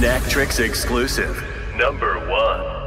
NACTRIX exclusive, #1.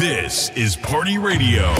This is Party Radio.